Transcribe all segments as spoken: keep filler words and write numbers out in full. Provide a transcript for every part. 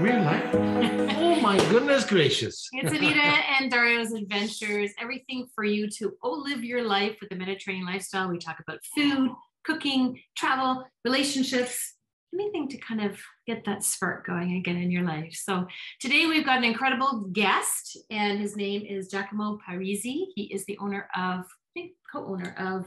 Real life. Oh my goodness gracious. It's Anita and Dario's adventures. Everything for you to oh, live your life with the Mediterranean lifestyle. We talk about food, cooking, travel, relationships, anything to kind of get that spark going again in your life. So today we've got an incredible guest, and his name is Giacomo Parisi. He is the owner of, I think co-owner of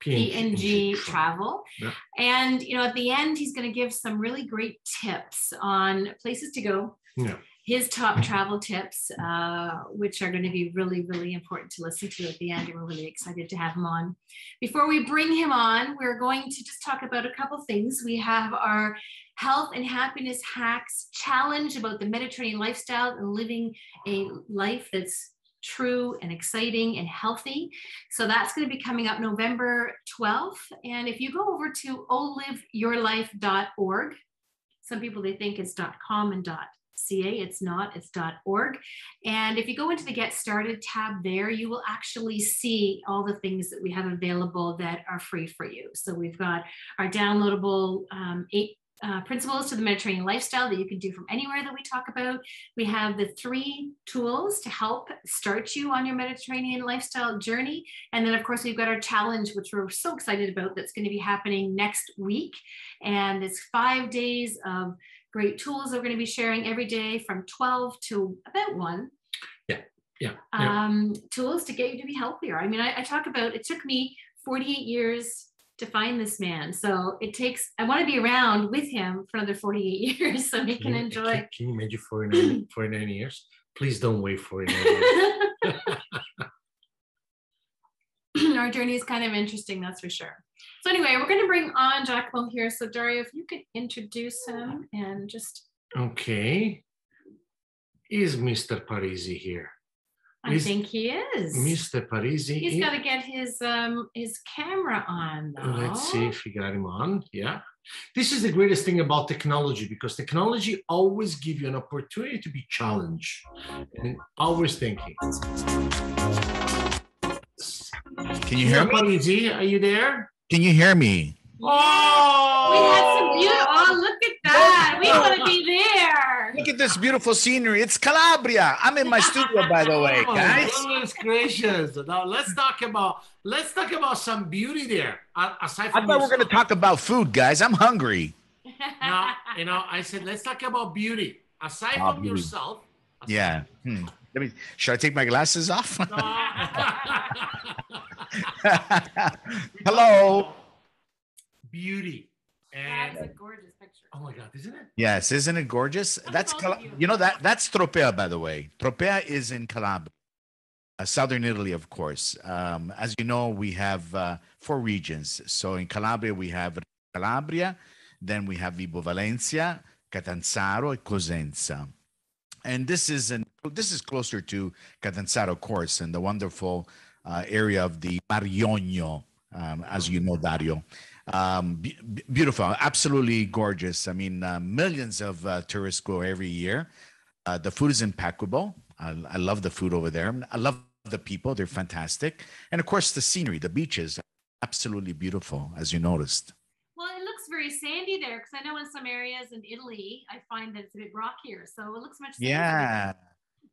P and G Travel. Yeah. And, you know, at the end, he's going to give some really great tips on places to go. Yeah. His top travel tips, uh, which are going to be really, really important to listen to at the end. And we're really excited to have him on. Before we bring him on, we're going to just talk about a couple things. We have our health and happiness hacks challenge about the Mediterranean lifestyle and living a life that's true and exciting and healthy. So that's going to be coming up November twelfth. And if you go over to olive your life dot org, some people, they think it's .com and .ca. It's not, it's .org. And if you go into the Get Started tab there, you will actually see all the things that we have available that are free for you. So we've got our downloadable um, eight Uh, principles to the Mediterranean lifestyle that you can do from anywhere that we talk about. We have the three tools to help start you on your Mediterranean lifestyle journey. And then of course we've got our challenge, which we're so excited about, that's going to be happening next week. And it's five days of great tools that we're going to be sharing every day from twelve to about one. Yeah, yeah. yeah. Um, tools to get you to be healthier. I mean, I, I talk about, it took me forty-eight years to find this man. So it takes, I want to be around with him for another forty-eight years so we can, can enjoy. Can, can you imagine forty-nine, forty-nine years? Please don't wait forty-nine years. Our journey is kind of interesting, that's for sure. So anyway, we're going to bring on Giacomo here. So Dario, if you could introduce him and just. Okay. Is Mister Parisi here? I is think he is. Mister Parisi. He's got to get his um, his camera on, though. Let's see if he got him on. Yeah. This is the greatest thing about technology, because technology always gives you an opportunity to be challenged. And always thinking. Can you hear me? Parisi, are you there? Can you hear me? Oh! We had some beautiful... Oh, look at that. We want to be there. Look at this beautiful scenery. It's Calabria. I'm in my studio, by the way, guys. Oh, goodness gracious. Now let's talk about let's talk about some beauty there. Aside from I thought we we're going to talk about food, guys. I'm hungry. No, you know, I said let's talk about beauty. Aside oh, from beauty. yourself. Aside yeah. Hmm. Let me. Should I take my glasses off? No. Hello. Beauty. And that's a gorgeous picture. Oh my God, isn't it? Yes, isn't it gorgeous? What that's Cal you? you know that that's Tropea, by the way. Tropea is in Calabria, uh, southern Italy, of course. Um, as you know, we have uh, four regions. So in Calabria, we have Calabria, then we have Vibo Valencia, Catanzaro, and Cosenza. And this is an this is closer to Catanzaro, of course, and the wonderful uh, area of the Mariono, um, as you know, Dario. Um, be beautiful, absolutely gorgeous. I mean, uh, millions of uh, tourists go every year. Uh, the food is impeccable. I, I love the food over there. I love the people. They're fantastic. And of course, the scenery, the beaches, absolutely beautiful, as you noticed. Well, it looks very sandy there, because I know in some areas in Italy, I find that it's a bit rockier. So it looks much sandier. Yeah.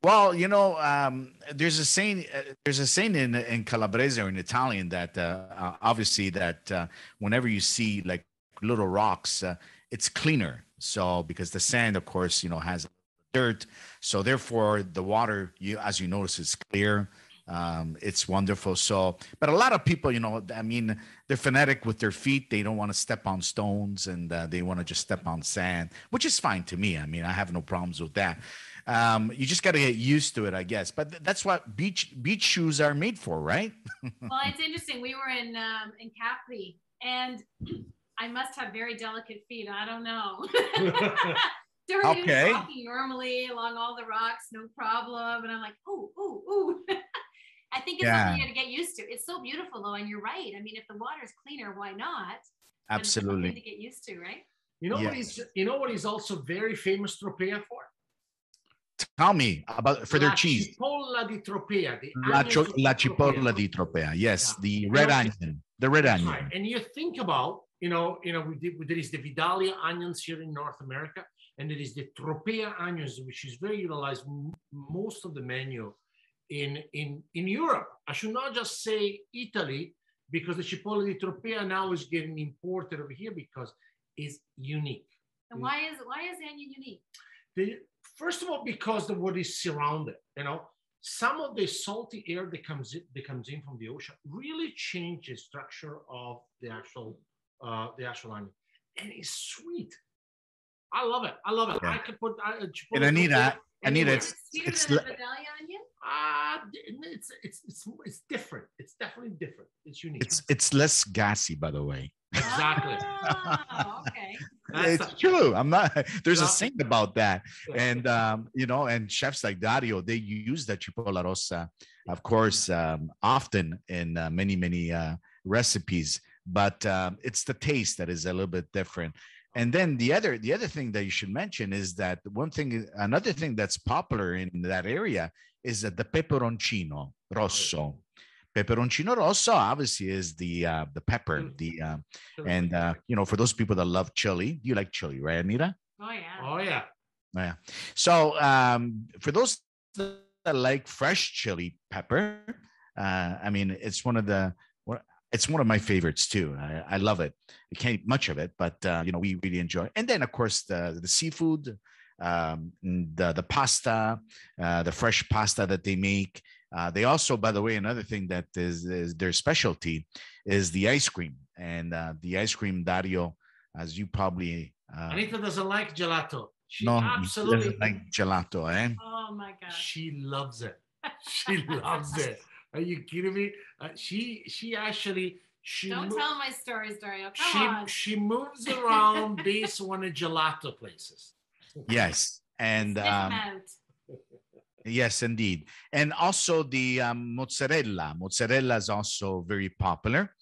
Well, you know, um, there's a saying. Uh, there's a saying in in Calabrese or in Italian that uh, uh, obviously that uh, whenever you see like little rocks, uh, it's cleaner. So because the sand, of course, you know, has dirt. So therefore, the water, you as you notice, is clear. Um, it's wonderful. So, but a lot of people, you know, I mean, they're fanatic with their feet. They don't want to step on stones, and uh, they want to just step on sand, which is fine to me. I mean, I have no problems with that. Um, you just got to get used to it, I guess. But th that's what beach beach shoes are made for, right? Well, it's interesting. We were in um, in Capri, and I must have very delicate feet. I don't know. They're okay. Walking normally along all the rocks, no problem. And I'm like, oh, oh, oh. I think it's yeah. something you got to get used to. It's so beautiful, though, and you're right. I mean, if the water's cleaner, why not? Absolutely. It's something to get used to, right? You know yes. what he's you know what he's also very famous Tropea for. Tell me about for La their cheese. Cipolla di Tropea, the La, cho La cipolla Tropea. di Tropea. Yes, yeah. the red onion. The red onion. Right. And you think about you know, you know, we did, there is the Vidalia onions here in North America, and there is the Tropea onions, which is very utilized m- most of the menu in, in, in Europe. I should not just say Italy, because the cipolla di Tropea now is getting imported over here because it's unique. And why is why is the onion unique? The, first of all, because the wood is surrounded, you know, some of the salty air that comes in, that comes in from the ocean really changes the structure of the actual uh, the actual onion, and it's sweet. I love it. I love it. Yeah. I could put uh, and Anita, Anita, it's it's, it's le- onion. Uh, it's, it's it's it's different. It's definitely different. It's unique. It's it's less gassy, by the way. Exactly. Oh, okay. That's it's a, true. I'm not. There's a thing about that, and um, you know, and chefs like Dario, they use the cipolla rossa, of course, um, often in uh, many many uh, recipes. But um, it's the taste that is a little bit different. And then the other the other thing that you should mention is that one thing, another thing that's popular in that area is that the peperoncino rosso. Peperoncino rosso obviously is the uh, the pepper, the uh, and uh, you know, for those people that love chili, you like chili, right, Anita? Oh yeah. Oh yeah. Oh, yeah. So um, for those that like fresh chili pepper, uh, I mean, it's one of the it's one of my favorites too. I, I love it. I can't eat much of it, but uh, you know, we really enjoy it. And then of course the the seafood, um, the the pasta, uh, the fresh pasta that they make. Uh, they also, by the way, another thing that is, is their specialty is the ice cream. And uh, the ice cream, Dario, as you probably... Uh, Anita doesn't like gelato. She no, absolutely doesn't like gelato, eh? Oh, my God. She loves it. She loves it. Are you kidding me? Uh, she she actually... She Don't mo- tell my stories, Dario. Come she, on. She moves around based on the gelato places. Yes. And... Um, yes, indeed. And also the um, mozzarella. Mozzarella is also very popular.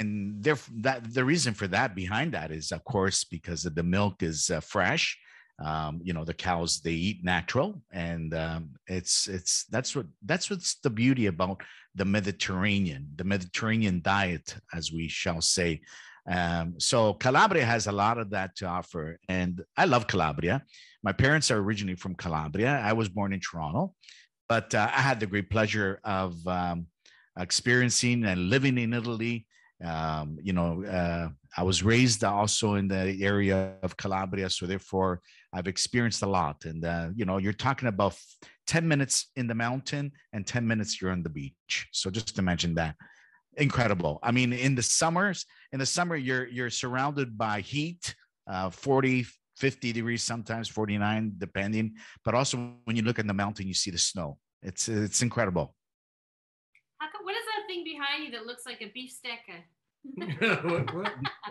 And there, that, the reason for that behind that is, of course, because the milk is uh, fresh. Um, you know, the cows, they eat natural. And um, it's it's that's what that's what's the beauty about the Mediterranean, the Mediterranean diet, as we shall say. Um, so Calabria has a lot of that to offer. And I love Calabria. My parents are originally from Calabria. I was born in Toronto, but uh, I had the great pleasure of um, experiencing and living in Italy. Um, you know, uh, I was raised also in the area of Calabria. So therefore, I've experienced a lot. And, uh, you know, you're talking about ten minutes in the mountain and ten minutes you're on the beach. So just imagine that. Incredible. I mean, in the summers, in the summer, you're you're surrounded by heat, uh, forty, fifty degrees, sometimes forty-nine, depending. But also when you look at the mountain, you see the snow. It's it's incredible. How come, what is that thing behind you that looks like a bistecca?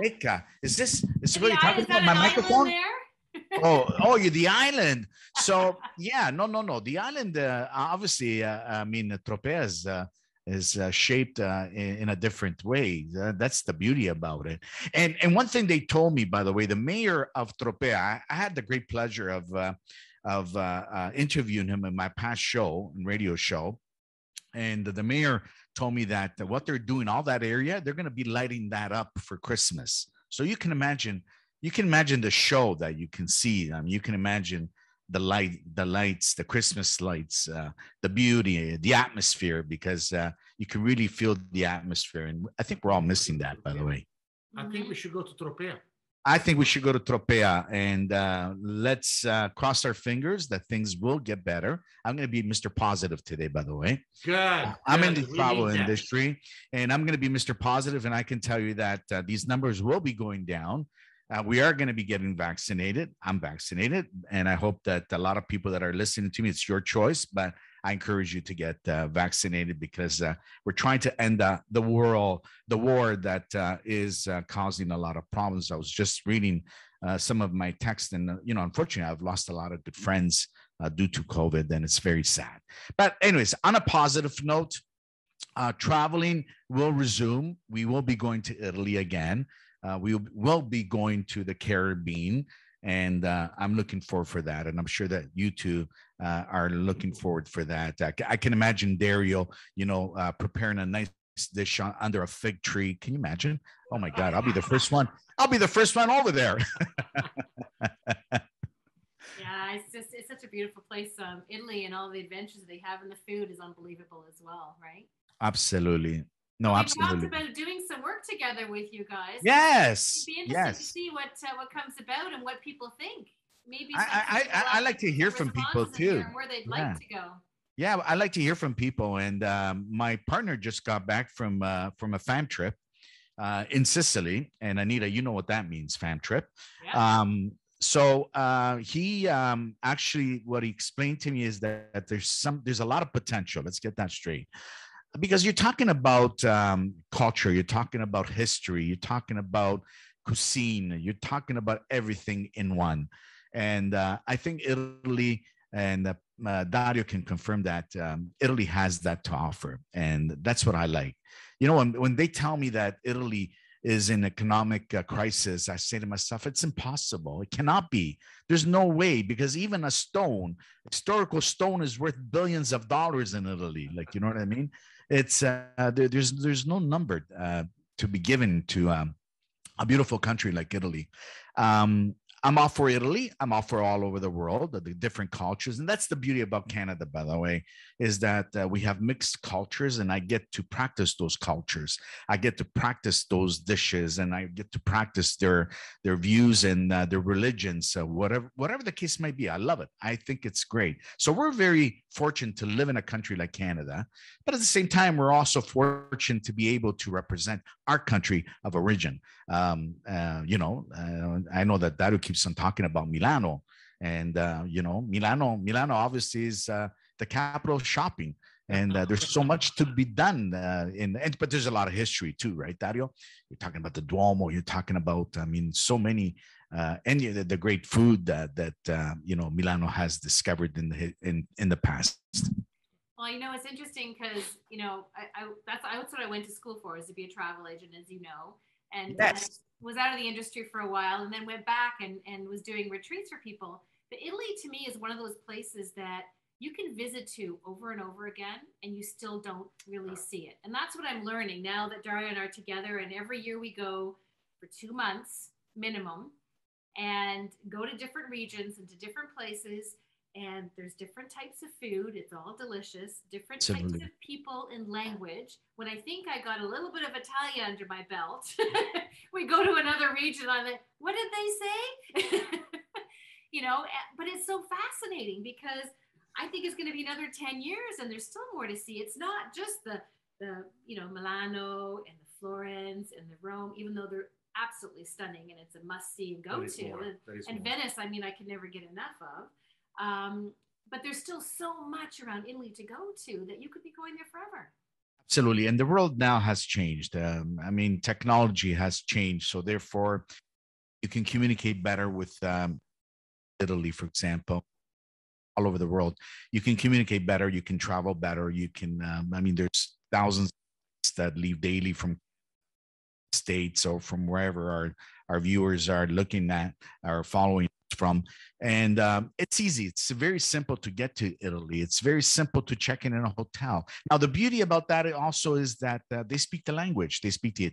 Bistecca. Is this is really talking about my microphone? oh, oh, you're the island. So yeah, no, no, no. The island, uh, obviously, uh, I mean, Tropea is uh, is uh, shaped uh, in, in a different way. Uh, that's the beauty about it. And and one thing they told me, by the way, the mayor of Tropea, I, I had the great pleasure of uh, of uh, uh, interviewing him in my past show, radio show. And the mayor told me that what they're doing, all that area, they're going to be lighting that up for Christmas. So you can imagine, you can imagine the show that you can see. I mean, you can imagine the light, the lights, the Christmas lights, uh, the beauty, the atmosphere, because uh, you can really feel the atmosphere. And I think we're all missing that, by the way. I think we should go to Tropea. I think we should go to Tropea, and uh, let's uh, cross our fingers that things will get better. I'm going to be Mister Positive today, by the way. Good. Uh, I'm Good. in the travel industry, and I'm going to be Mister Positive, and I can tell you that uh, these numbers will be going down. Uh, we are going to be getting vaccinated. I'm vaccinated. And I hope that a lot of people that are listening to me, it's your choice, but I encourage you to get uh, vaccinated, because uh, we're trying to end uh, the world, the war that uh, is uh, causing a lot of problems. I was just reading uh, some of my texts, and, uh, you know, unfortunately, I've lost a lot of good friends uh, due to COVID, and it's very sad. But anyways, on a positive note, uh, traveling will resume. We will be going to Italy again. Uh, we will be going to the Caribbean, and uh, I'm looking forward for that. And I'm sure that you two uh, are looking forward for that. I, I can imagine Dario, you know, uh, preparing a nice dish under a fig tree. Can you imagine? Oh my God, I'll be the first one. I'll be the first one over there. Yeah, it's just, it's such a beautiful place. Um, Italy and all the adventures they have, and the food is unbelievable as well, right? Absolutely. No, we absolutely. Talked about doing some work together with you guys. Yes. It'd be interesting yes. to see what uh, what comes about and what people think. Maybe I I, I, I like to hear from people too. Where they'd yeah. like to go. Yeah, I like to hear from people. And um, my partner just got back from uh, from a fam trip uh, in Sicily. And Anita, you know what that means, fam trip. Yeah. Um, so uh, he um, actually, what he explained to me is that, that there's some there's a lot of potential. Let's get that straight. Because you're talking about um, culture, you're talking about history, you're talking about cuisine, you're talking about everything in one. And uh, I think Italy, and uh, uh, Dario can confirm that, um, Italy has that to offer. And that's what I like. You know, when, when they tell me that Italy is in economic uh, crisis, I say to myself, it's impossible. It cannot be. There's no way, because even a stone, historical stone, is worth billions of dollars in Italy. Like, you know what I mean? It's uh, there, there's there's no number uh, to be given to um, a beautiful country like Italy. Um, I'm all for Italy. I'm all for all over the world, the different cultures. And that's the beauty about Canada, by the way, is that uh, we have mixed cultures, and I get to practice those cultures. I get to practice those dishes, and I get to practice their, their views and uh, their religions, so whatever, whatever the case may be. I love it. I think it's great. So we're very fortunate to live in a country like Canada, but at the same time, we're also fortunate to be able to represent our country of origin. Um, uh, you know, uh, I know that Dario keeps on talking about Milano, and uh, you know, Milano, Milano obviously is uh, the capital of shopping, and uh, there's so much to be done. Uh, in and, but there's a lot of history too, right, Dario? You're talking about the Duomo. You're talking about, I mean, so many, uh, and the, the great food that that uh, you know, Milano has discovered in the in in the past. Well, you know, it's interesting because, you know, I, I that's that's what I went to school for, is to be a travel agent, as you know. And yes. I was out of the industry for a while, and then went back and, and was doing retreats for people. But Italy, to me, is one of those places that you can visit to over and over again, and you still don't really see it. And that's what I'm learning now that Dario and I are together. And every year we go for two months minimum and go to different regions and to different places. And there's different types of food. It's all delicious. Different Absolutely. Types of people and language. When I think I got a little bit of Italian under my belt, we go to another region. I'm like, what did they say? You know, but it's so fascinating, because I think it's going to be another ten years and there's still more to see. It's not just the, the you know, Milano and the Florence and the Rome, even though they're absolutely stunning and it's a must-see and go-to. And, and Venice, I mean, I can never get enough of. Um, but there's still so much around Italy to go to that you could be going there forever. Absolutely. And the world now has changed. Um, I mean, technology has changed. So therefore, you can communicate better with um, Italy, for example, all over the world. You can communicate better. You can travel better. You can, um, I mean, there's thousands that leave daily from States or from wherever our, our viewers are looking at or following from, and um, it's easy. It's very simple to get to Italy. It's very simple to check in in a hotel. Now, the beauty about that also is that uh, they speak the language. They speak the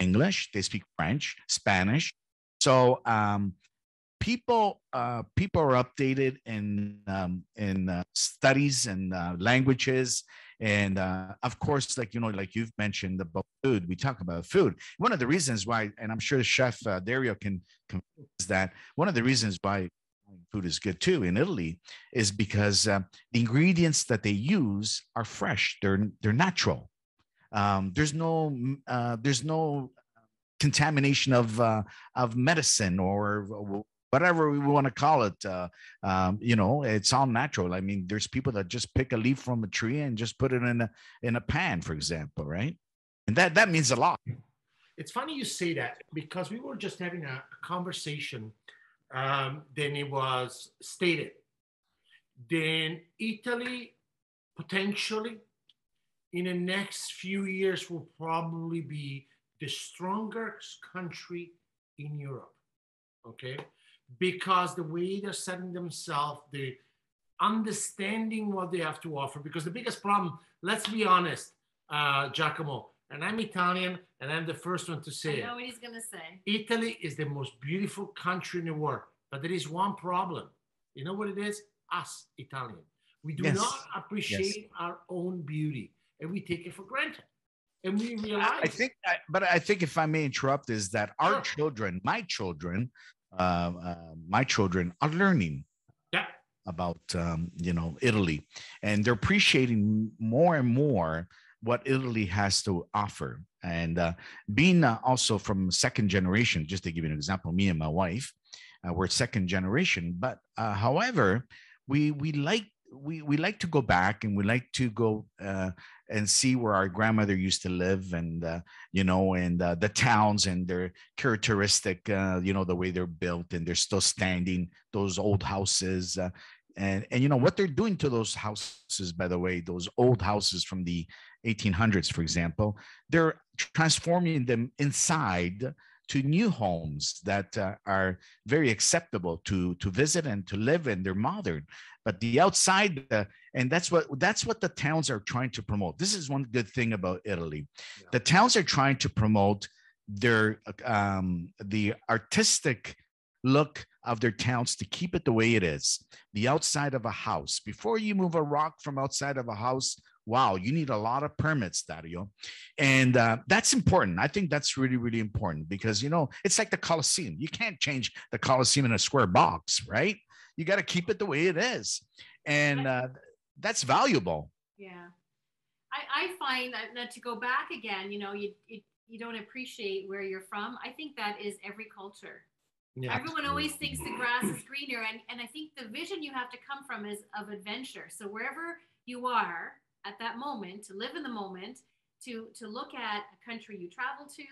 English. They speak French, Spanish. So um, people uh, people are updated in um, in uh, studies and uh, languages. And uh, of course, like, you know, like you've mentioned about food, we talk about food. One of the reasons why, and I'm sure Chef uh, Dario can confirm, is that one of the reasons why food is good too in Italy is because uh, the ingredients that they use are fresh. They're they're natural. Um, there's no uh, there's no contamination of uh, of medicine or whatever we want to call it, uh, um, you know, it's all natural. I mean, there's people that just pick a leaf from a tree and just put it in a in a pan, for example, right? And that that means a lot. It's funny you say that, because we were just having a conversation. Um, then it was stated, then Italy potentially in the next few years will probably be the strongest country in Europe. Okay. Because the way they're setting themselves, the understanding what they have to offer. Because the biggest problem, let's be honest, uh, Giacomo, and I'm Italian, and I'm the first one to say it. I know what he's going to say. Italy is the most beautiful country in the world, but there is one problem. You know what it is? Us, Italian. We do yes. not appreciate yes. our own beauty, and we take it for granted. And we realize. I think, I, but I think if I may interrupt, is that our sure. children, my children, uh, uh, my children are learning yeah. about, um, you know, Italy, and they're appreciating more and more what Italy has to offer. And uh, being uh, also from second generation, just to give you an example, me and my wife, uh, we're second generation. But uh, however, we we like we we like to go back, and we like to go uh, and see where our grandmother used to live, and uh, you know, and uh, the towns and their characteristic, uh, you know, the way they're built, and they're still standing, those old houses. Uh, And, and, you know, what they're doing to those houses, by the way, those old houses from the eighteen hundreds, for example, they're transforming them inside to new homes that uh, are very acceptable to, to visit and to live in. They're modern, but the outside, uh, and that's what, that's what the towns are trying to promote. This is one good thing about Italy. Yeah. The towns are trying to promote their, um, the artistic look of their towns, to keep it the way it is. The outside of a house, before you move a rock from outside of a house, wow, you need a lot of permits, Dario. And uh, that's important. I think that's really, really important, because, you know, it's like the Colosseum. You can't change the Colosseum in a square box, right? You got to keep it the way it is. And uh, that's valuable. Yeah. I, I find that, that to go back again, you know, you, you, you don't appreciate where you're from. I think that is every culture. Yeah. Everyone always thinks the grass is greener, and, and I think the vision you have to come from is of adventure. So wherever you are at that moment, to live in the moment, to, to look at a country you travel to,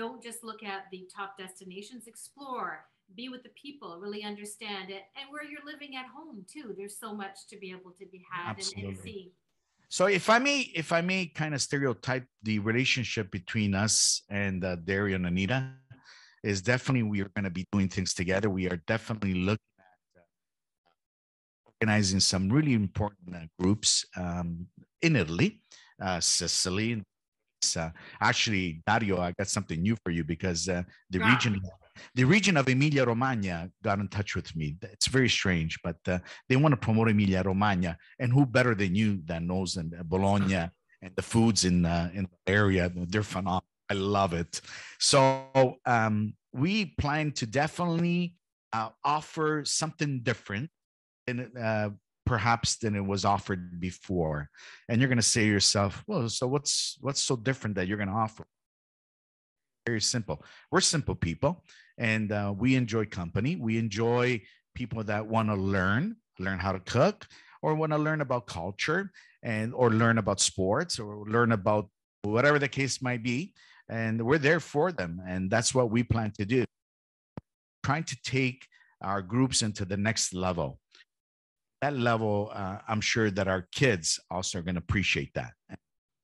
don't just look at the top destinations, explore, be with the people, really understand it, and where you're living at home too. There's so much to be able to be had and, and see. So if I may, if I may kind of stereotype the relationship between us and uh, Dario and Anita, is definitely we are going to be doing things together. We are definitely looking at uh, organizing some really important uh, groups um, in Italy, uh, Sicily. Uh, actually, Dario, I got something new for you, because uh, the yeah. region, the region of Emilia-Romagna got in touch with me. It's very strange, but uh, they want to promote Emilia-Romagna, and who better than you that knows and uh, Bologna and the foods in uh, in the area? They're phenomenal. I love it. So um, we plan to definitely uh, offer something different, and uh, perhaps than it was offered before. And you're going to say to yourself, "Well, so what's what's so different that you're going to offer?" Very simple. We're simple people, and uh, we enjoy company. We enjoy people that want to learn, learn how to cook, or want to learn about culture, and or learn about sports, or learn about whatever the case might be. And we're there for them. And that's what we plan to do. Trying to take our groups into the next level. That level, uh, I'm sure that our kids also are going to appreciate that.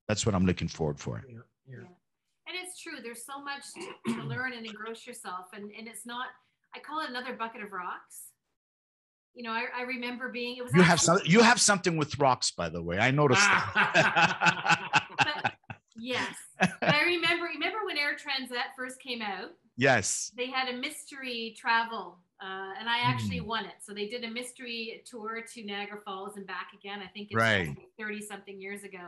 That's what I'm looking forward for. Yeah, yeah. Yeah. And it's true. There's so much to, to learn and engross yourself. And, and it's not, I call it another bucket of rocks. You know, I, I remember being, it was. You, actually, have some, you have something with rocks, by the way. I noticed that. But, yes. But I remember, remember when Air Transat first came out? Yes. They had a mystery travel, uh, and I actually mm. won it. So they did a mystery tour to Niagara Falls and back again. I think it's right. thirty-something years ago.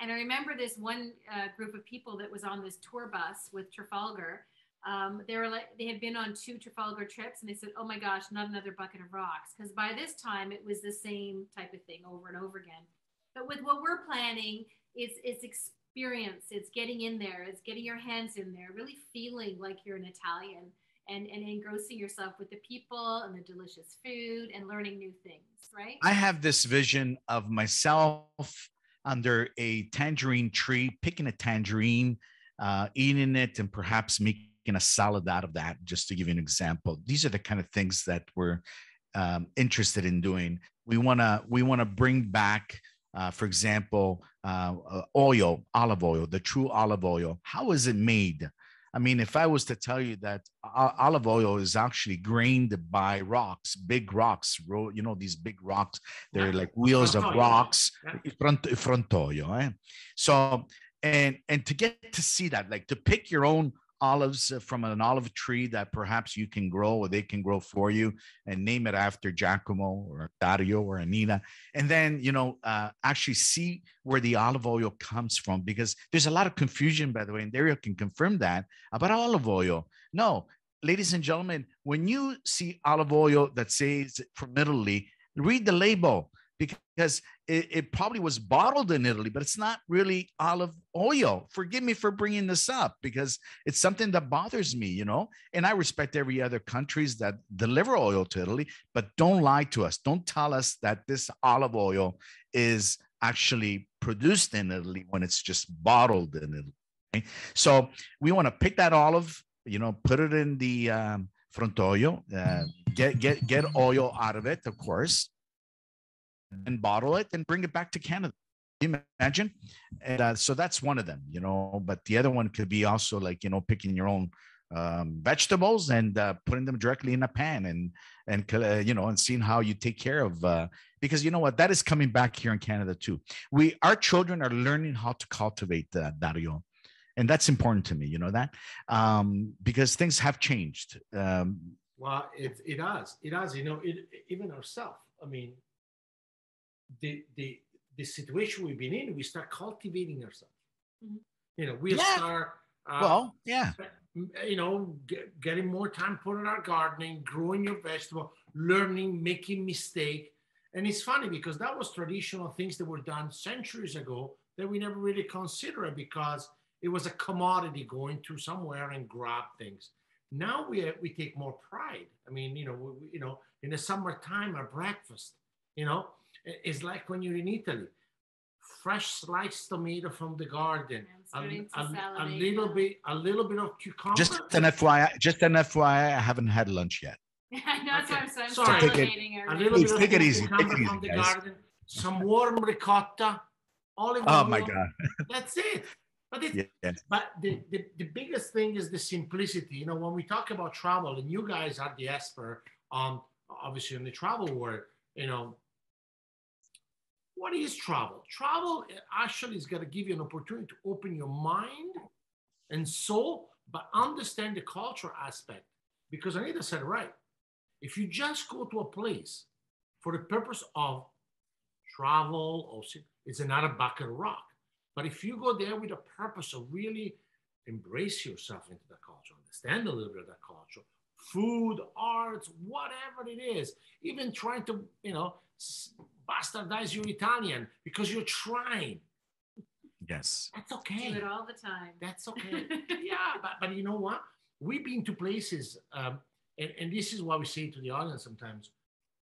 And I remember this one uh, group of people that was on this tour bus with Trafalgar. Um, they were like, they had been on two Trafalgar trips, and they said, "Oh my gosh, not another bucket of rocks." Because by this time, it was the same type of thing over and over again. But with what we're planning, it's it's expensive. Experience. It's getting in there. It's getting your hands in there, really feeling like you're an Italian, and, and engrossing yourself with the people and the delicious food and learning new things, right? I have this vision of myself under a tangerine tree, picking a tangerine, uh, eating it, and perhaps making a salad out of that, just to give you an example. These are the kind of things that we're um, interested in doing. We want to we want to bring back Uh, for example, uh, oil, olive oil, the true olive oil. How is it made? I mean, if I was to tell you that olive oil is actually grained by rocks, big rocks, you know, these big rocks, they're like wheels of rocks, frantoio. Eh? So and and to get to see that, like to pick your own olives from an olive tree that perhaps you can grow or they can grow for you, and name it after Giacomo or Dario or Anita. And then, you know, uh, actually see where the olive oil comes from, because there's a lot of confusion, by the way, and Dario can confirm that about olive oil. No, ladies and gentlemen, when you see olive oil that says from Italy, read the label, because it, it probably was bottled in Italy, but it's not really olive oil. Forgive me for bringing this up, because it's something that bothers me, you know, and I respect every other countries that deliver oil to Italy, but don't lie to us. Don't tell us that this olive oil is actually produced in Italy when it's just bottled in Italy. Right? So we want to pick that olive, you know, put it in the um, frantoio, uh, get, get, get oil out of it, of course, and bottle it and bring it back to Canada. Can you imagine? And uh, so that's one of them, you know, but the other one could be also like, you know, picking your own um, vegetables and uh, putting them directly in a pan and, and uh, you know, and seeing how you take care of, uh, because you know what, that is coming back here in Canada too. We, our children are learning how to cultivate, uh, Dario. And that's important to me, you know, that um, because things have changed. Um, well, it, it has, it has, you know, it, even ourselves, I mean, The, the the situation we've been in, we start cultivating ourselves. Mm-hmm. You know, we yeah. start. Uh, well, yeah. You know, get, getting more time put in our gardening, growing your vegetable, learning, making mistake, and it's funny because that was traditional things that were done centuries ago that we never really considered because it was a commodity going to somewhere and grab things. Now we we take more pride. I mean, you know, we, you know, in the summertime, our breakfast, you know. It's like when you're in Italy, fresh sliced tomato from the garden, a, a, a little bit, a little bit of cucumber. Just an F Y I, just an F Y I, I haven't had lunch yet. I know, okay. So I'm sorry. Take it, a little please, bit take of it easy. Take it easy, from the garden, some warm ricotta, olive oil. Oh my God! That's it. But it, yeah. but the, the the biggest thing is the simplicity. You know, when we talk about travel, and you guys are the expert on um, obviously in the travel world, you know. What is travel? Travel actually is going to give you an opportunity to open your mind and soul, but understand the cultural aspect. Because Anita said, right, if you just go to a place for the purpose of travel, or it's another bucket of rock. But if you go there with a purpose of really embrace yourself into the culture, understand a little bit of that culture, food, arts, whatever it is, even trying to, you know, bastardize your Italian because you're trying. Yes. That's okay. Do it all the time. That's okay. Yeah, but, but you know what? We've been to places, um, and, and this is why we say to the audience sometimes,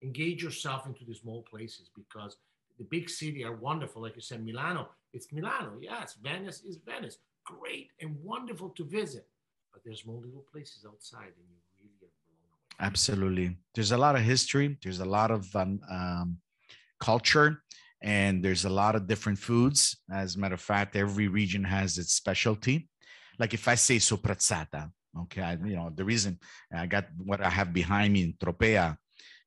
engage yourself into the small places because the big city are wonderful. Like you said, Milano, it's Milano. Yes, Venice is Venice. Great and wonderful to visit. But there's more little places outside and you really are blown away. Absolutely. There's a lot of history. There's a lot of um, um, culture, and there's a lot of different foods. As a matter of fact, every region has its specialty. Like if I say soprazzata, okay, I, you know, the reason I got what I have behind me in Tropea,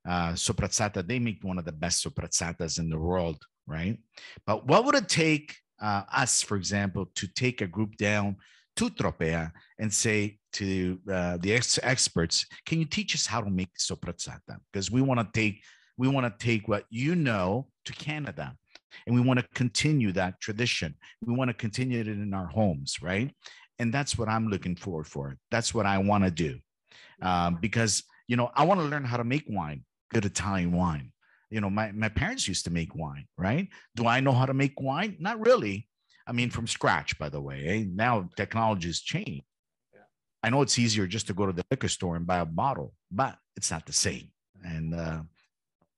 uh, soprazzata, they make one of the best sopraczatas in the world, right? But what would it take uh, us, for example, to take a group down to Tropea and say to uh, the ex experts, can you teach us how to make soprazzata? Because we want to take we want to take what you know to Canada, and we want to continue that tradition. We want to continue it in our homes, right? And that's what I'm looking forward for. That's what I want to do, um, because you know I want to learn how to make wine, good Italian wine. You know, my my parents used to make wine, right? Do I know how to make wine? Not really. I mean, from scratch, by the way, eh? Now technology has changed. Yeah. I know it's easier just to go to the liquor store and buy a bottle, but it's not the same. And uh,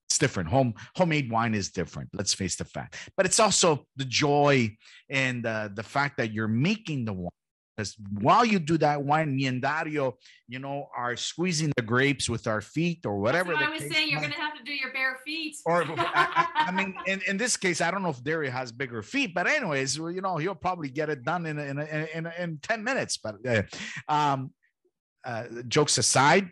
it's different. Home, homemade wine is different. Let's face the fact. But it's also the joy and uh, the fact that you're making the wine. Because while you do that wine, me and Dario, you know, are squeezing the grapes with our feet or whatever. That's what I was saying, you're going to have to do your bare feet. Or I, I mean, in, in this case, I don't know if Dario has bigger feet, but anyways, well, you know, he'll probably get it done in in in, in, in ten minutes. But uh, um, uh, jokes aside,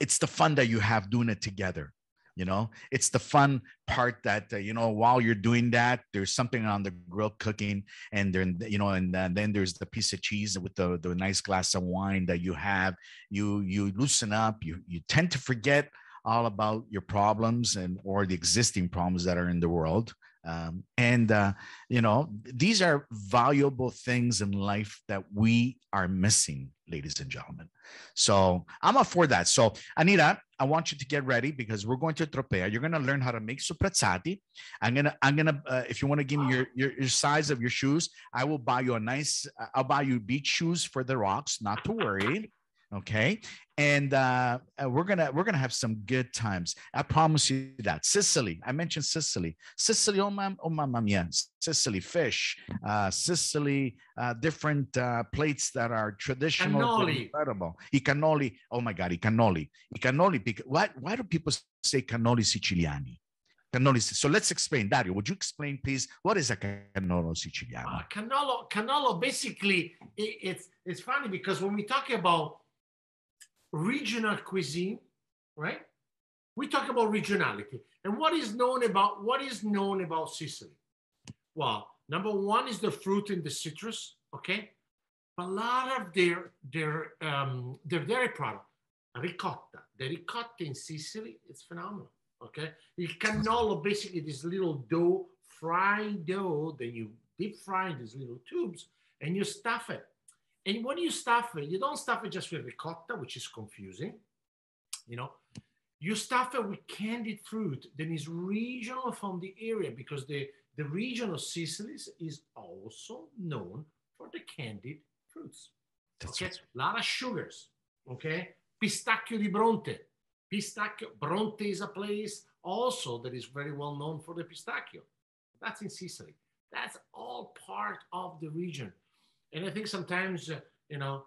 it's the fun that you have doing it together. You know, it's the fun part that, uh, you know, while you're doing that, there's something on the grill cooking, and then, you know, and uh, then there's the piece of cheese with the, the nice glass of wine that you have. You, you loosen up, you, you tend to forget all about your problems and, or the existing problems that are in the world. Um, and, uh, you know, these are valuable things in life that we are missing, ladies and gentlemen. So I'm up for that. So Anita, I want you to get ready because we're going to Tropea. You're going to learn how to make supprezzati. I'm going to, I'm going to, uh, if you want to give me your, your, your size of your shoes, I will buy you a nice, uh, I'll buy you beach shoes for the rocks, not to worry. Okay. And uh, we're going to, we're going to have some good times. I promise you that. Sicily. I mentioned Sicily, Sicily. Oh, my, oh, my, yeah. Sicily fish, uh, Sicily, uh, different uh, plates that are traditional. Cannoli. Incredible. I cannoli. Oh my God. I cannoli. I cannoli. Why, why do people say cannoli Siciliani? Cannoli. So let's explain. Dario, would you explain, please? What is a cannolo Siciliano? Uh, cannolo, cannolo, basically it, it's, it's funny because when we talk about regional cuisine, right? We talk about regionality. And what is known about what is known about Sicily? Well, number one is the fruit and the citrus, okay? A lot of their their um, their dairy product, ricotta. The ricotta in Sicily, it's phenomenal, okay? You cannolo, basically this little dough, fried dough, then you deep fry in these little tubes and you stuff it. And when you stuff it, you don't stuff it just with ricotta, which is confusing, you know. You stuff it with candied fruit that is regional from the area, because the, the region of Sicily is also known for the candied fruits. That's okay, right. A lot of sugars, okay. Pistacchio di Bronte. Pistacchio, Bronte is a place also that is very well known for the pistacchio. That's in Sicily. That's all part of the region. And I think sometimes, uh, you know,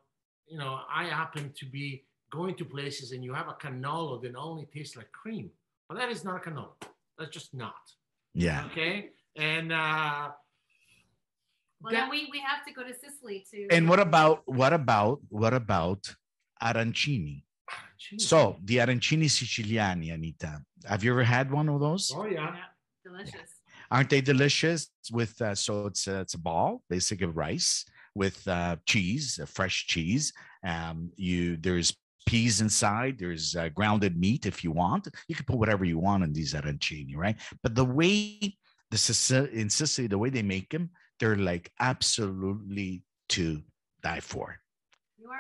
you know, I happen to be going to places and you have a cannolo that only tastes like cream, but that is not a cannolo. That's just not. Yeah. Okay. And uh, well, that, then we we have to go to Sicily too. And what about what about what about arancini? Arancini. So the arancini Siciliani, Anita. Have you ever had one of those? Oh yeah, yeah. Delicious. Yeah. Aren't they delicious? With uh, so it's uh, it's a ball, basically rice. With uh, cheese, uh, fresh cheese. Um, you there's peas inside. There's uh, grounded meat if you want. You can put whatever you want in these arancini, right? But the way the in Sicily, the way they make them, they're like absolutely to die for.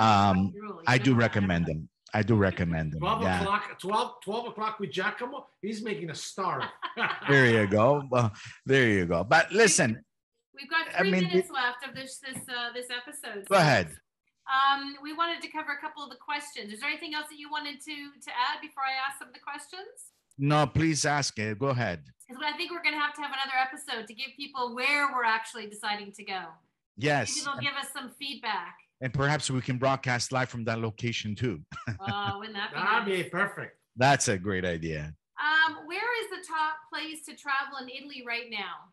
Um, I do recommend them. I do recommend them. twelve yeah. o'clock, twelve, twelve o'clock with Giacomo. He's making a star. There you go. Well, there you go. But listen. We've got three I mean, minutes left of this this uh, this episode. Go ahead. Um, we wanted to cover a couple of the questions. Is there anything else that you wanted to to add before I ask some of the questions? No, please ask it. Go ahead. Because I think we're going to have to have another episode to give people where we're actually deciding to go. Yes. Maybe they'll give us some feedback. And perhaps we can broadcast live from that location too. Oh, wouldn't that be That'd nice? Be perfect. That's a great idea. Um, where is the top place to travel in Italy right now?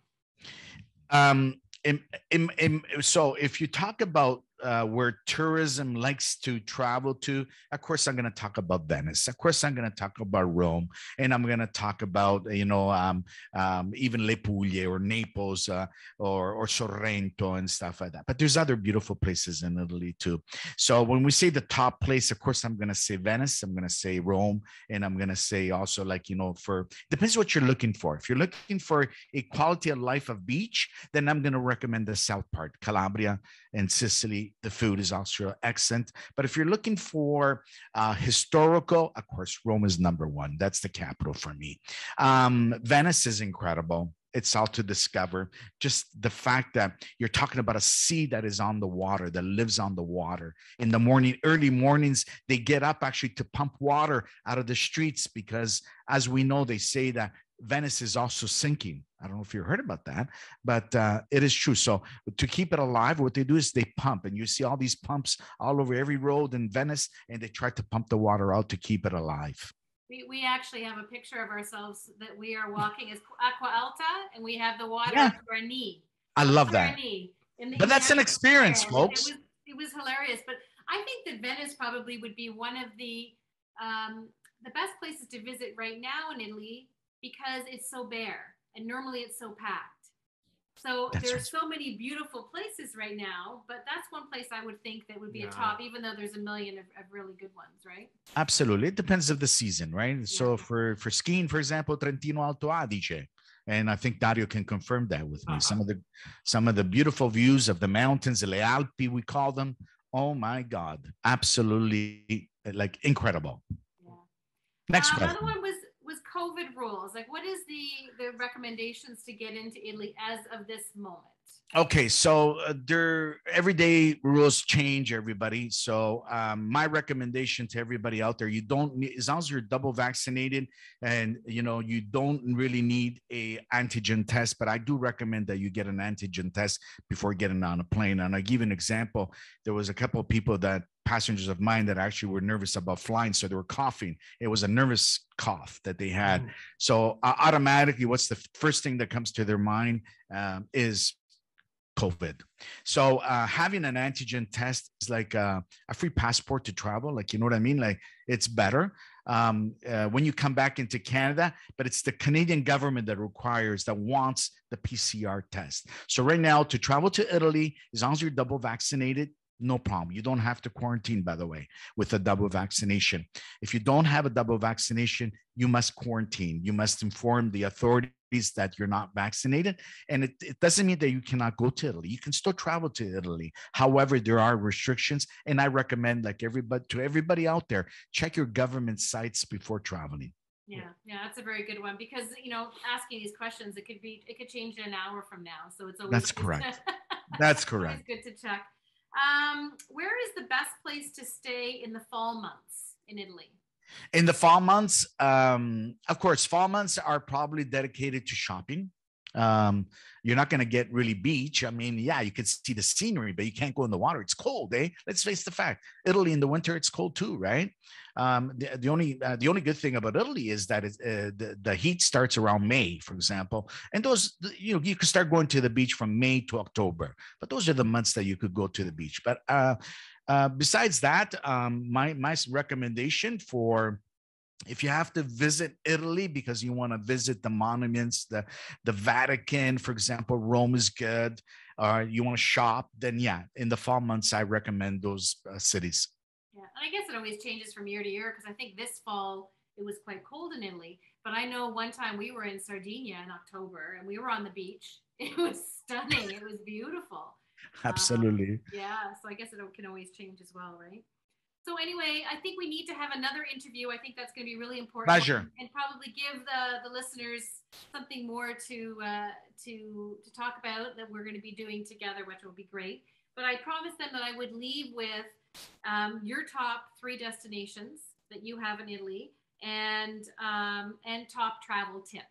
Um, in, in, in, so if you talk about uh, where tourism likes to travel to, of course, I'm going to talk about Venice. Of course, I'm going to talk about Rome, and I'm going to talk about, you know, um, um, even Le Puglie or Naples uh, or, or Sorrento and stuff like that. But there's other beautiful places in Italy, too. So when we say the top place, of course, I'm going to say Venice, I'm going to say Rome, and I'm going to say also, like, you know, for depends what you're looking for. If you're looking for a quality of life of beach, then I'm going to recommend the south part, Calabria and Sicily. The food is also excellent. But if you're looking for uh, historical, of course, Rome is number one. That's the capital for me. Um, Venice is incredible. It's all to discover. Just the fact that you're talking about a sea that is on the water, that lives on the water. In the morning, early mornings, they get up actually to pump water out of the streets because, as we know, they say that Venice is also sinking. I don't know if you heard about that, but uh, it is true. So to keep it alive, what they do is they pump, and you see all these pumps all over every road in Venice, and they try to pump the water out to keep it alive. We, we actually have a picture of ourselves that we are walking as Aqua Alta, and we have the water yeah. to our knee. I love to that. But that's an experience, folks. It was, it was hilarious. But I think that Venice probably would be one of the um, the best places to visit right now in Italy because it's so bare and normally it's so packed. So that's there are right. so many beautiful places right now, but that's one place I would think that would be yeah. a top, even though there's a million of, of really good ones, right? Absolutely. It depends on the season, right? Yeah. So for, for skiing, for example, Trentino Alto Adige. And I think Dario can confirm that with me. Uh-huh. Some of the some of the beautiful views of the mountains, Le Alpi, we call them. Oh my God. Absolutely, like, incredible. Yeah. Next uh, question. Another one was was COVID rules. Like, what is the, the recommendations to get into Italy as of this moment? Okay, so uh, there, everyday rules change, everybody. So um, my recommendation to everybody out there, you don't need, as long as you're double vaccinated and, you know, you don't really need a antigen test, but I do recommend that you get an antigen test before getting on a plane. And I give an example. There was a couple of people that, passengers of mine that actually were nervous about flying. So they were coughing. It was a nervous cough that they had. Mm. So uh, automatically, what's the first thing that comes to their mind um, is COVID. So uh, having an antigen test is like uh, a free passport to travel. Like, you know what I mean? Like, it's better um, uh, when you come back into Canada, but it's the Canadian government that requires, that wants the P C R test. So right now, to travel to Italy, as long as you're double vaccinated, no problem. You don't have to quarantine, by the way, with a double vaccination. If you don't have a double vaccination, you must quarantine. You must inform the authorities that you're not vaccinated. And it, it doesn't mean that you cannot go to Italy. You can still travel to Italy. However, there are restrictions. And I recommend, like, everybody, to everybody out there, check your government sites before traveling. Yeah, yeah, that's a very good one, because, you know, asking these questions, it could be, it could change in an hour from now. So it's always That's correct. That's correct. It's good to check. Um, where is the best place to stay in the fall months in Italy? In the fall months, um, of course, fall months are probably dedicated to shopping. Um, you're not going to get really beach. I mean, yeah, you could see the scenery, but you can't go in the water. It's cold, eh? Let's face the fact. Italy in the winter, it's cold too, right? Um, the, the only uh, the only good thing about Italy is that it's, uh, the, the heat starts around May, for example. And those, you know, you could start going to the beach from May to October. But those are the months that you could go to the beach. But uh, uh, besides that, um, my my recommendation for, if you have to visit Italy because you want to visit the monuments, the, the Vatican, for example, Rome is good, or you want to shop, then yeah, in the fall months, I recommend those uh, cities. Yeah, and I guess it always changes from year to year, because I think this fall, it was quite cold in Italy. But I know one time we were in Sardinia in October, and we were on the beach. It was stunning. It was beautiful. Absolutely. Um, yeah, so I guess it can always change as well, right? So anyway, I think we need to have another interview. I think that's going to be really important. Pleasure. And probably give the, the listeners something more to, uh, to, to talk about that we're going to be doing together, which will be great. But I promised them that I would leave with um, your top three destinations that you have in Italy, and, um, and top travel tip.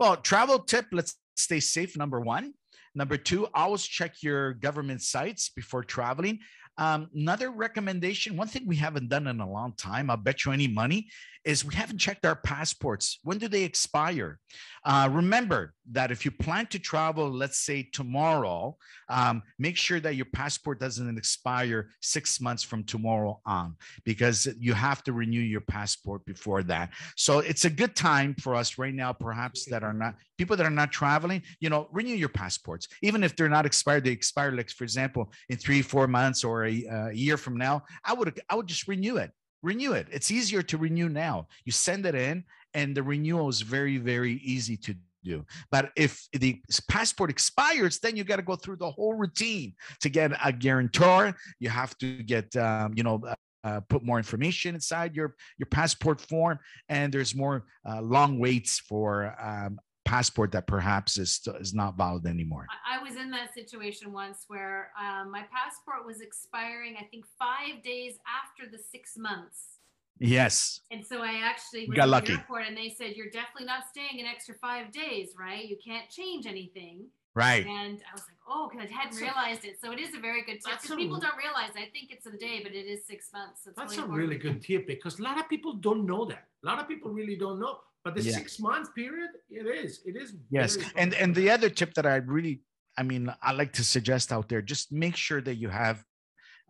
Well, travel tip, let's stay safe, number one. Number two, always check your government sites before traveling. Um, another recommendation, one thing we haven't done in a long time, I'll bet you any money, is we haven't checked our passports. When do they expire? Uh, remember that if you plan to travel, let's say tomorrow, um, make sure that your passport doesn't expire six months from tomorrow on, because you have to renew your passport before that. So it's a good time for us right now, perhaps that are not, people that are not traveling, you know, renew your passports. Even if they're not expired, they expire, like, for example, in three, four months or a, a year from now, I would, I would just renew it. Renew it. It's easier to renew now. You send it in, and the renewal is very, very easy to do. But if the passport expires, then you got to go through the whole routine to get a guarantor. You have to get, um, you know, uh, put more information inside your, your passport form, and there's more uh, long waits for um, passport that perhaps is, is not valid anymore. I was in that situation once where um, my passport was expiring, I think five days after the six months. Yes. And so I actually got lucky to the airport, and they said, you're definitely not staying an extra five days, right? You can't change anything. Right. And I was like, oh, because I hadn't realized it. So it is a very good tip. A, people don't realize, I think it's a day, but it is six months. So that's a really good tip, because a lot of people don't know that. A lot of people really don't know. But the yeah. six month period, it is, it is. Yes. And, and the other tip that I really, I mean, I like to suggest out there, just make sure that you have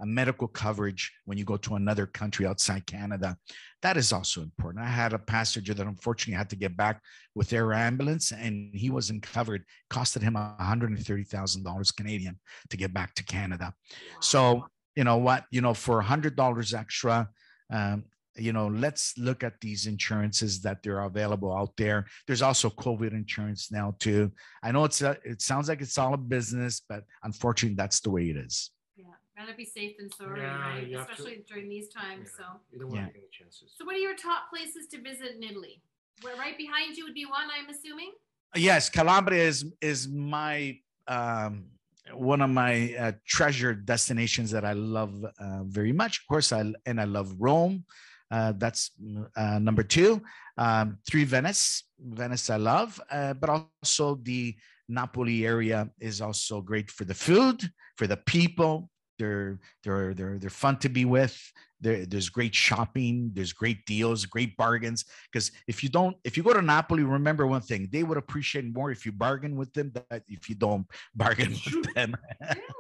a medical coverage when you go to another country outside Canada. That is also important. I had a passenger that unfortunately had to get back with their ambulance, and he wasn't covered. Costed him one hundred thirty thousand dollars Canadian to get back to Canada. So, you know what, you know, for one hundred dollars extra, um, you know, let's look at these insurances that they're available out there. There's also COVID insurance now too. I know it's a, it sounds like it's all a business, but unfortunately that's the way it is. Yeah, rather be safe than sorry, yeah, right? Especially to, during these times. Yeah, so you don't want yeah. to take any chances. So what are your top places to visit in Italy? Well, right behind you would be one, I'm assuming. Yes, Calabria is is my um, one of my uh, treasured destinations that I love uh, very much. Of course, I and I love Rome. Uh, that's uh, number two. Um, three, Venice. Venice I love, uh, but also the Napoli area is also great for the food, for the people. They're they're they're they're fun to be with. There, there's great shopping. There's great deals, great bargains. Because if you don't, if you go to Napoli, remember one thing: they would appreciate more if you bargain with them than if you don't bargain with them.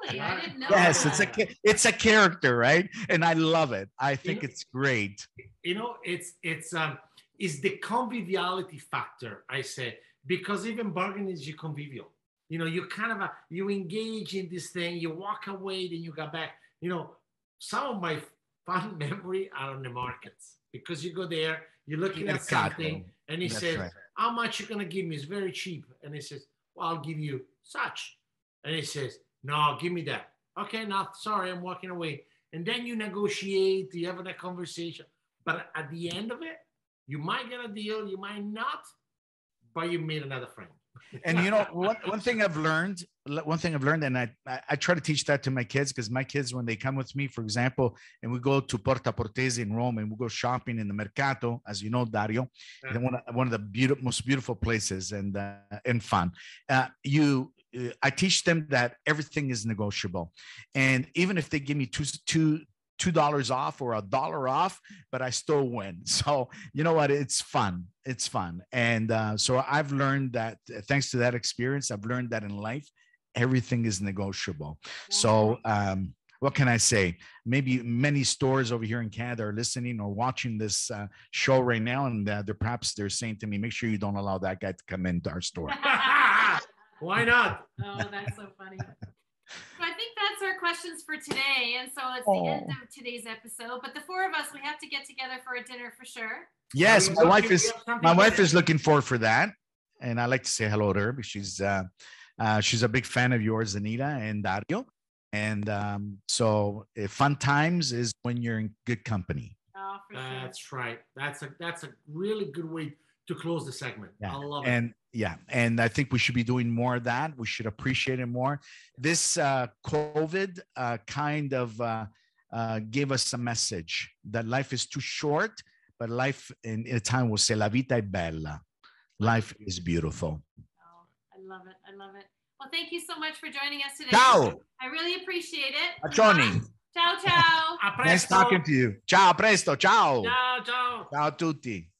Really, I didn't know. Yes, that. it's a it's a character, right? And I love it. I think you know, it's great. You know, it's it's um, it's the conviviality factor. I say, because even bargaining is convivial. You know, you kind of, uh, you engage in this thing, you walk away, then you got back. You know, some of my fun memory are on the markets, because you go there, you're looking at something, and he That's says, right. how much you're going to give me? It's very cheap. And he says, well, I'll give you such. And he says, no, give me that. Okay, no, sorry, I'm walking away. And then you negotiate, you have a conversation. But at the end of it, you might get a deal, you might not, but you made another friend. And you know, one, one thing I've learned, one thing I've learned, and I, I, I try to teach that to my kids, because my kids, when they come with me, for example, and we go to Porta Portese in Rome and we go shopping in the Mercato, as you know, Dario, uh-huh. and one, of, one of the beautiful, most beautiful places and, uh, and fun. Uh, you, uh, I teach them that everything is negotiable. And even if they give me two, two, two dollars off or a dollar off, but I still win. So you know what? It's fun. It's fun. And uh, so I've learned that uh, thanks to that experience, I've learned that in life, everything is negotiable. Yeah. So um, what can I say? Maybe many stores over here in Canada are listening or watching this uh, show right now. And uh, they're perhaps they're saying to me, make sure you don't allow that guy to come into our store. Why not? Oh, that's so funny. So I think that's our questions for today. And so it's the oh. end of today's episode. But the four of us, we have to get together for a dinner for sure. Yes, my wife is my wife is looking forward for that. And I like to say hello to her, because she's uh, uh, she's a big fan of yours, Anita and Dario. And um, so uh, fun times is when you're in good company. Oh, for sure. That's right. That's a that's a really good way to close the segment. Yeah. I love and, it. Yeah. And I think we should be doing more of that. We should appreciate it more. This uh, COVID uh, kind of uh, uh, gave us a message that life is too short, but life in Italian will say, la vita è bella. Life is beautiful. Oh, I love it. I love it. Well, thank you so much for joining us today. Ciao. I really appreciate it. Johnny. Ciao, ciao. A presto. Nice talking to you. Ciao, presto. Ciao. Ciao, ciao. Ciao a tutti.